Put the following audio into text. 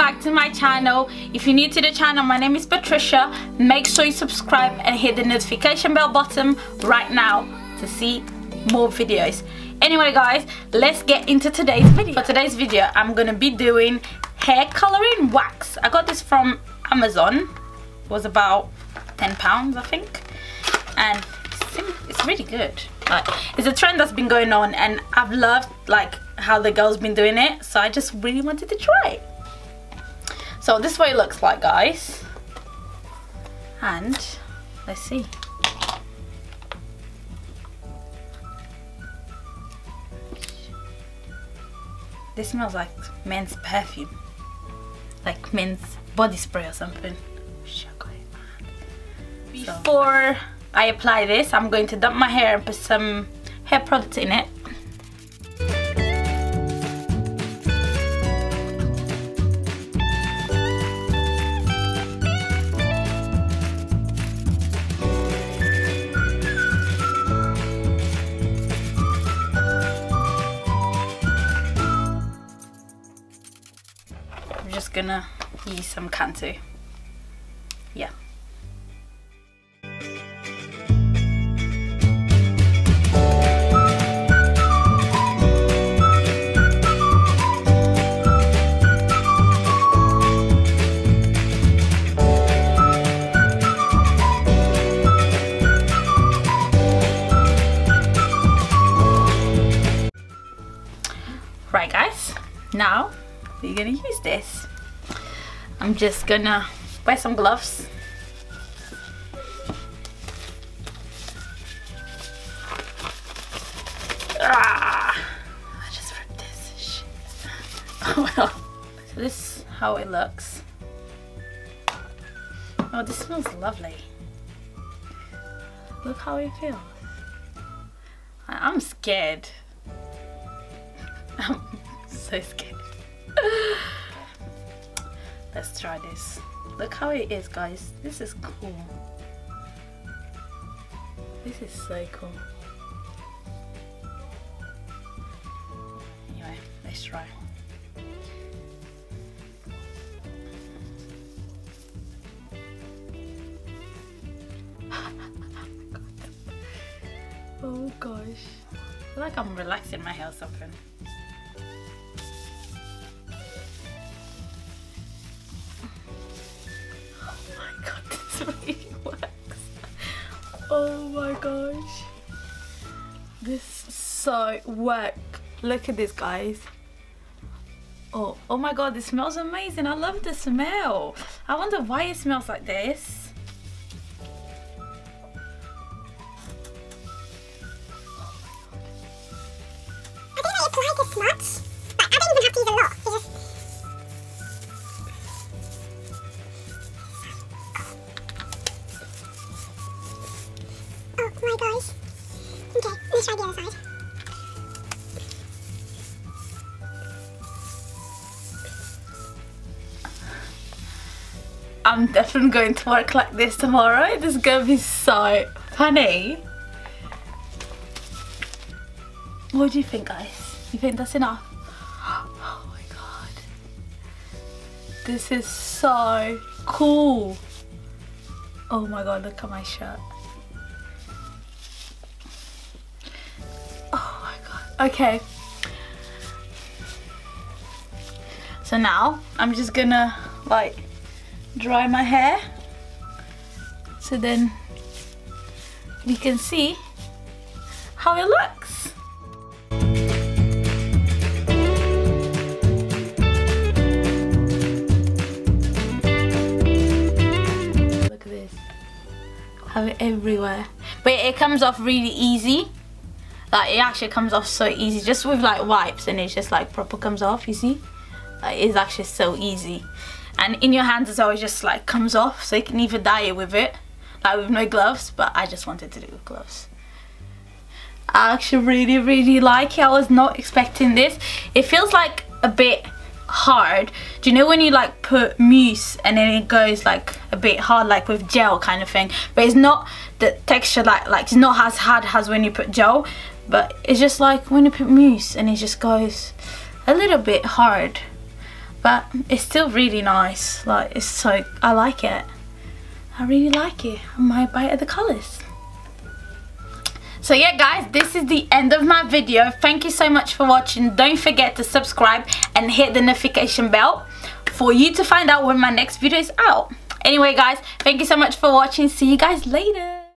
back to my channel. If you're new to the channel, my name is Patricia. Make sure you subscribe and hit the notification bell button right now to see more videos. Anyway guys, let's get into today's video. For today's video, I'm gonna be doing hair coloring wax. I got this from Amazon. It was about £10 I think, and it's really good. Like, it's a trend that's been going on and I've loved like how the girls been doing it, so I just really wanted to try it. So this is what it looks like guys, and let's see. This smells like men's perfume, like men's body spray or something. Before I apply this, I'm going to dump my hair and put some hair products in it. I'm just gonna use some Cantu. Yeah. Right guys, now we're gonna use this. I'm just gonna wear some gloves. Ah, I just ripped this shit. Oh well. So this is how it looks. Oh, this smells lovely. Look how it feels. I'm scared. I'm so scared. Let's try this. Look how it is guys. This is cool. This is so cool. Anyway, let's try. Oh gosh. I feel like I'm relaxing my hair or something. Oh my gosh, this so work. Look at this guys. Oh my god, this smells amazing. I love the smell. I wonder why it smells like this. I didn't apply this much, but I don't even have to use a lot. It's just try the other side. I'm definitely going to work like this tomorrow. This is gonna be so funny. What do you think guys? You think that's enough? Oh my god. This is so cool. Oh my god, look at my shirt. Okay, so now I'm just gonna like dry my hair so then we can see how it looks. Look at this, I have it everywhere, but it comes off really easy. Like, it actually comes off so easy, just with like wipes, and it's just like proper comes off, you see? Like, it's actually so easy. And in your hands as well, it just like comes off, so you can either dye it with it, like with no gloves, but I just wanted to do it with gloves. I actually really like it. I was not expecting this. It feels like a bit hard. Do you know when you like put mousse and then it goes like a bit hard, like with gel kind of thing? But it's not the texture like it's not as hard as when you put gel. But it's just like when you put mousse and it just goes a little bit hard. but it's still really nice. Like, it's so, I like it. I really like it. I might buy other colors. So yeah guys, this is the end of my video. Thank you so much for watching. Don't forget to subscribe and hit the notification bell for you to find out when my next video is out. Anyway guys, thank you so much for watching. See you guys later.